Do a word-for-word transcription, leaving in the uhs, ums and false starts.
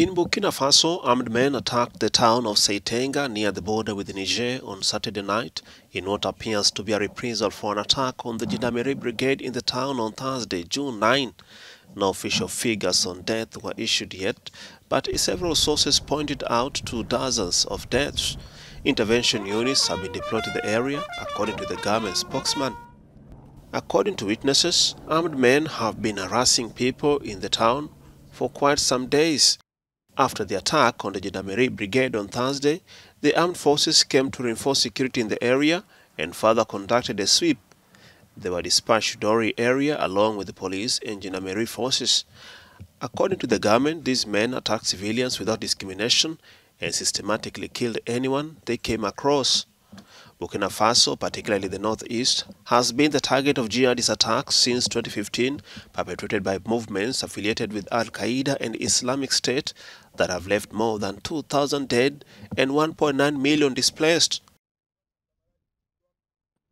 In Burkina Faso, armed men attacked the town of Seytenga near the border with Niger on Saturday night in what appears to be a reprisal for an attack on the Gendarmerie Brigade in the town on Thursday, June ninth. No official figures on death were issued yet, but several sources pointed out to dozens of deaths. Intervention units have been deployed to the area, according to the government spokesman. According to witnesses, armed men have been harassing people in the town for quite some days. After the attack on the Gendarmerie Brigade on Thursday, the armed forces came to reinforce security in the area and further conducted a sweep. They were dispatched to Dori area along with the police and Gendarmerie forces. According to the government, these men attacked civilians without discrimination and systematically killed anyone they came across. Burkina Faso, particularly the northeast, has been the target of jihadist attacks since twenty fifteen, perpetrated by movements affiliated with Al-Qaeda and Islamic State that have left more than two thousand dead and one point nine million displaced.